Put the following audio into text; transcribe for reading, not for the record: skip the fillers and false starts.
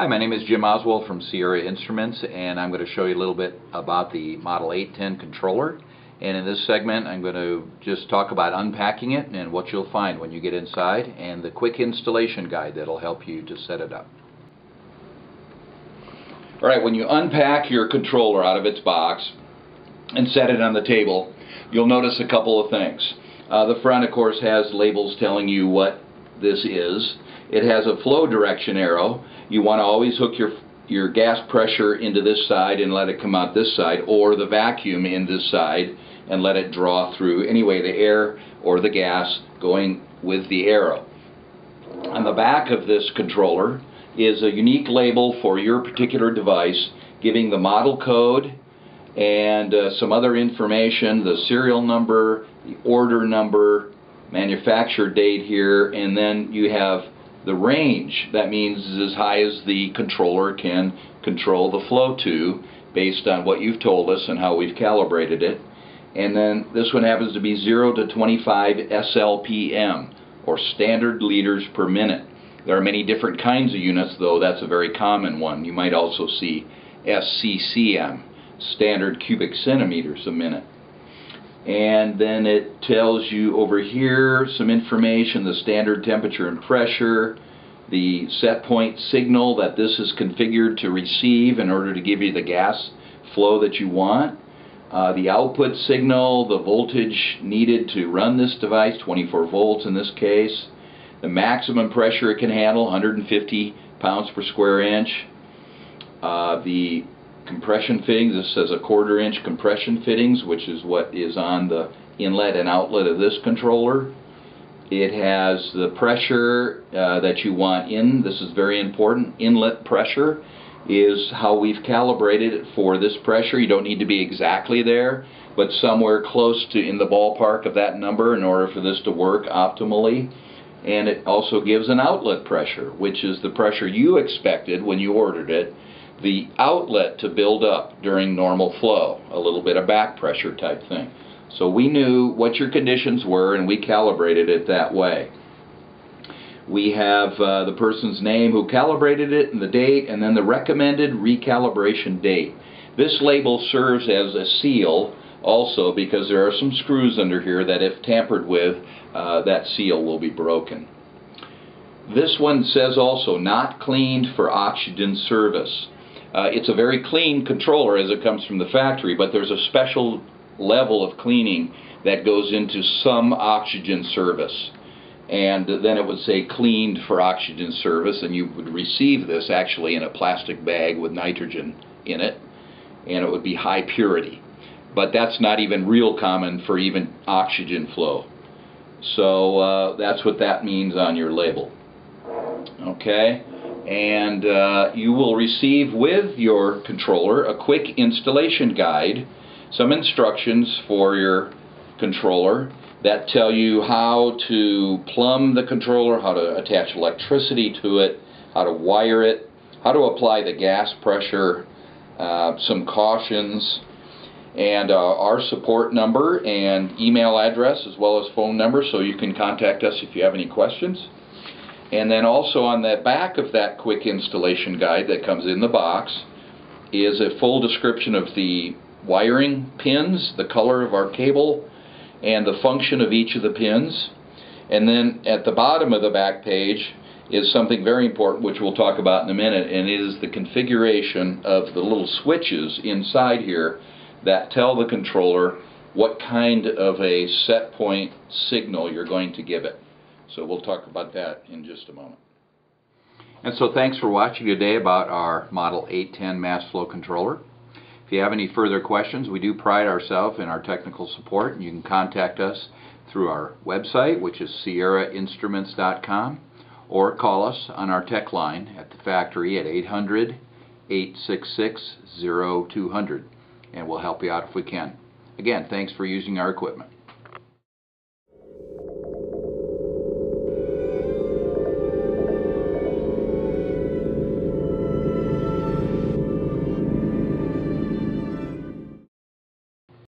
Hi, my name is Jim Oswald from Sierra Instruments, and I'm going to show you a little bit about the Model 810 controller. And in this segment, I'm going to just talk about unpacking it and what you'll find when you get inside, and the quick installation guide that'll help you to set it up. All right, when you unpack your controller out of its box and set it on the table, you'll notice a couple of things. The front, of course, has labels telling you what this is. It has a flow direction arrow. You want to always hook your gas pressure into this side and let it come out this side, or the vacuum in this side and let it draw through anyway the air or the gas going with the arrow. On the back of this controller is a unique label for your particular device, giving the model code and some other information, the serial number, the order number, manufacture date here, and then you have the range. That means as high as the controller can control the flow to, based on what you've told us and how we've calibrated it. And then this one happens to be 0 to 25 SLPM, or standard liters per minute. There are many different kinds of units, though that's a very common one. You might also see SCCM, standard cubic centimeters a minute. And then it tells you over here some information, the standard temperature and pressure, the set point signal that this is configured to receive in order to give you the gas flow that you want, the output signal, the voltage needed to run this device, 24 volts in this case, the maximum pressure it can handle, 150 pounds per square inch, the compression fittings. This says a 1/4 inch compression fittings, which is what is on the inlet and outlet of this controller. It has the pressure that you want in. This is very important. Inlet pressure is how we've calibrated it for this pressure. You don't need to be exactly there, but somewhere close to in the ballpark of that number in order for this to work optimally. And it also gives an outlet pressure, which is the pressure you expected when you ordered it, the outlet to build up during normal flow, a little bit of back pressure type thing. So we knew what your conditions were and we calibrated it that way. We have the person's name who calibrated it and the date, and then the recommended recalibration date. This label serves as a seal also, because there are some screws under here that if tampered with, that seal will be broken. This one says also not cleaned for oxygen service. It's a very clean controller as it comes from the factory, but there's a special level of cleaning that goes into some oxygen service. And then it would say cleaned for oxygen service, and you would receive this actually in a plastic bag with nitrogen in it, and it would be high purity. But that's not even real common for even oxygen flow. So that's what that means on your label. Okay? And you will receive with your controller a quick installation guide, some instructions for your controller that tell you how to plumb the controller, how to attach electricity to it, how to wire it, how to apply the gas pressure, some cautions, and our support number and email address as well as phone number, so you can contact us if you have any questions. And then also on the back of that quick installation guide that comes in the box is a full description of the wiring pins, the color of our cable, and the function of each of the pins. And then at the bottom of the back page is something very important, which we'll talk about in a minute, and it is the configuration of the little switches inside here that tell the controller what kind of a set point signal you're going to give it. So we'll talk about that in just a moment. And so thanks for watching today about our Model 810 mass flow controller. If you have any further questions, we do pride ourselves in our technical support, and you can contact us through our website, which is SierraInstruments.com, or call us on our tech line at the factory at 800-866-0200, and we'll help you out if we can. Again, thanks for using our equipment.